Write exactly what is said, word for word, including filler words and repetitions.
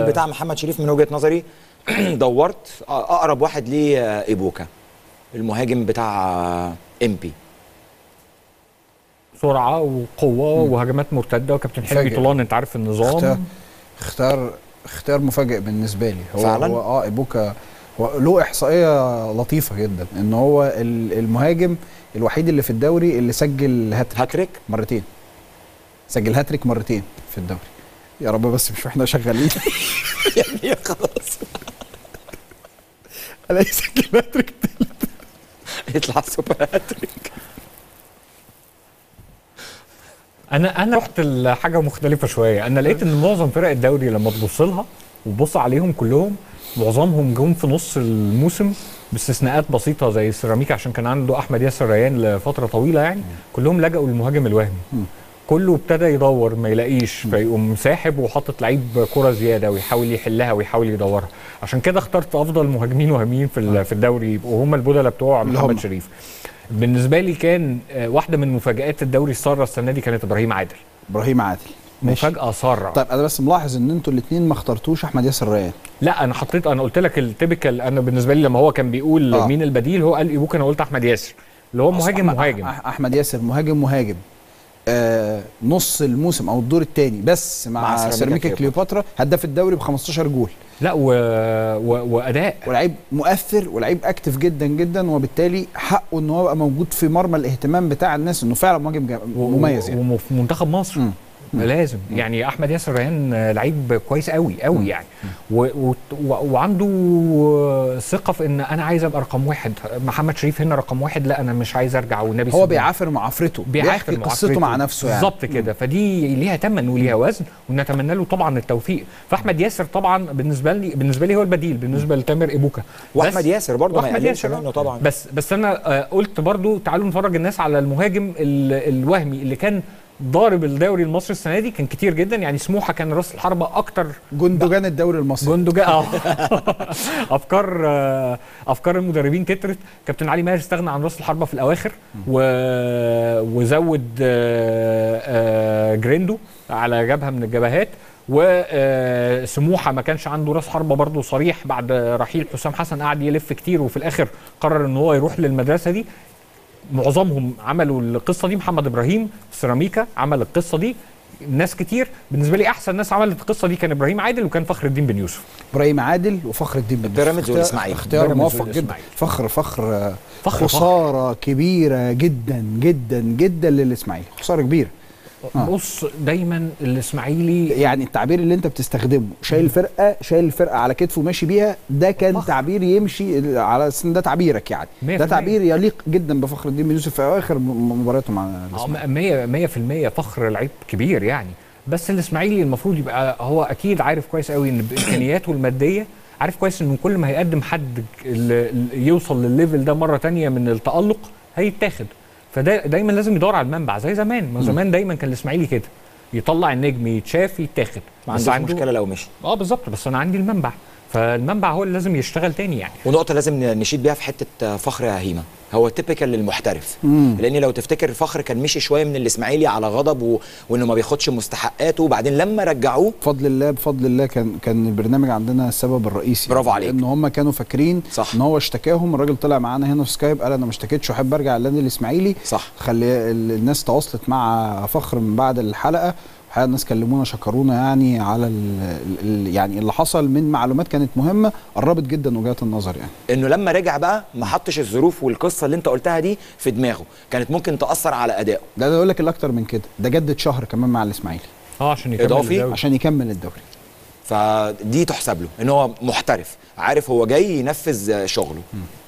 بتاع محمد شريف من وجهة نظري دورت اقرب واحد ليه ابوكا المهاجم بتاع ام بي، سرعه وقوه وهجمات مرتده، وكابتن حلمي طولان انت عارف النظام. اختار اختار مفاجئ بالنسبه لي هو فعلا؟ هو اه ابوكا له احصائيه لطيفه جدا ان هو المهاجم الوحيد اللي في الدوري اللي سجل هاتريك هاتريك مرتين سجل هاتريك مرتين في الدوري. يا رب بس مش واحنا شغالين يعني خلاص انا يسجل هاتريك تالت يطلع سوبر هاتريك. انا انا رحت لحاجه مختلفه شويه، انا لقيت ان معظم فرق الدوري لما تبص لها وتبص عليهم كلهم معظمهم جم في نص الموسم باستثناءات بسيطه زي السيراميكا عشان كان عنده احمد ياسر ريان لفتره طويله، يعني كلهم لجأوا للمهاجم الوهمي. كله ابتدى يدور ما يلاقيش فيقوم ساحب وحاطط لعيب كرة زياده ويحاول يحلها ويحاول يدورها. عشان كده اخترت افضل مهاجمين وهميين في في الدوري يبقوا هم البدلاء بتوع محمد شريف. بالنسبه لي كان واحده من مفاجات الدوري الساره السنه دي كانت ابراهيم عادل. ابراهيم عادل مفاجاه ساره. طيب انا بس ملاحظ ان انتوا الاثنين ما اخترتوش احمد ياسر ريان. لا انا حطيت، انا قلت لك التيبيكال، انا بالنسبه لي لما هو كان بيقول آه. مين البديل هو قال ابوك، انا قلت احمد ياسر اللي هو مهاجم مهاجم احمد ياسر مهاجم مهاجم آه نص الموسم او الدور الثاني بس مع, مع سيراميكا كليوباترا هداف الدوري ب خمستاشر جول. لا و... و... واداء ولعيب مؤثر ولعيب اكتف جدا جدا، وبالتالي حقه ان هو يبقى موجود في مرمى الاهتمام بتاع الناس انه فعلا مهاجم مميز يعني. وفي منتخب مصر م. م. لازم م. يعني احمد ياسر ريان لعيب كويس قوي قوي يعني و... و... وعنده ثقه في ان انا عايز ابقى رقم واحد. محمد شريف هنا رقم واحد، لا انا مش عايز ارجع والنبي. هو بيعافر معافرته، بيحكي قصته مع نفسه يعني بالظبط كده. فدي ليها ثمن وليها وزن ونتمنى له طبعا التوفيق. فاحمد ياسر طبعا بالنسبه لي بالنسبه لي هو البديل بالنسبه لتامر ابوكا واحمد ياسر برضه ما يقللش منه طبعا. بس بس انا قلت برضه تعالوا نفرج الناس على المهاجم الوهمي اللي كان ضارب الدوري المصري السنه دي، كان كتير جدا يعني. سموحه كان راس الحربه اكتر، جندوجان الدوري المصري جندوجان اه افكار افكار المدربين كترت. كابتن علي ماهر استغنى عن راس الحربه في الاواخر و... وزود جريندو على جبهه من الجبهات، وسموحه ما كانش عنده راس حربه برضه صريح بعد رحيل حسام حسن، قعد يلف كتير وفي الاخر قرر ان هو يروح للمدرسه دي. معظمهم عملوا القصه دي، محمد ابراهيم سيراميكا عمل القصه دي، ناس كتير. بالنسبه لي احسن ناس عملت القصه دي كان ابراهيم عادل وكان فخر الدين بن يوسف. ابراهيم عادل وفخر الدين بن يوسف بيراميدز والاسماعيلي، اختيار موفق جدا. فخر فخر خساره كبيره جدا جدا جدا للاسماعيلي، خساره كبيره. بص دايما الاسماعيلي يعني التعبير اللي انت بتستخدمه شايل فرقه شايل فرقه على كتفه وماشي بيها، ده كان فخر. تعبير يمشي على ده تعبيرك يعني مية ده تعبير يليق جدا بفخر الدين بن يوسف في اخر مباراته مع الاسماعيلي. مية في المية فخر لعيب كبير يعني، بس الاسماعيلي المفروض يبقى هو اكيد عارف كويس قوي ان بامكانياته الماديه عارف كويس ان كل ما هيقدم حد يوصل للليفل ده مره ثانيه من التالق هيتاخد. فدا دايما لازم يدور على المنبع زي زمان، ما زمان دايما كان الاسماعيلي كده يطلع النجم يتشاف يتاخد، ما عندوش مشكله لو مشي. اه بالظبط، بس انا عندي المنبع، فالمنبع هو اللي لازم يشتغل تاني يعني. ونقطه لازم نشيد بيها في حته فخر يا هيما، هو تيبيكال للمحترف، لان لو تفتكر فخر كان مشي شويه من الاسماعيلي على غضب و... وانه ما بياخدش مستحقاته، وبعدين لما رجعوه بفضل الله بفضل الله كان كان البرنامج عندنا السبب الرئيسي. برافو عليك. ان هم كانوا فاكرين صح. ان هو اشتكاهم، الراجل طلع معانا هنا في سكايب قال انا ما اشتكيتش واحب ارجع للنادي الاسماعيلي صح. خلي الناس تواصلت مع فخر من بعد الحلقه، الحقيقه الناس كلمونا شكرونا يعني على ال يعني اللي حصل من معلومات كانت مهمه قربت جدا وجهات النظر يعني. انه لما رجع بقى ما حطش الظروف والقصه اللي انت قلتها دي في دماغه، كانت ممكن تاثر على ادائه. ده انا اقول لك الاكتر من كده، ده جدد شهر كمان مع الاسماعيلي اه عشان يكمل اضافي الدوري. عشان يكمل الدوري، فدي تحسب له ان هو محترف عارف هو جاي ينفذ شغله. م.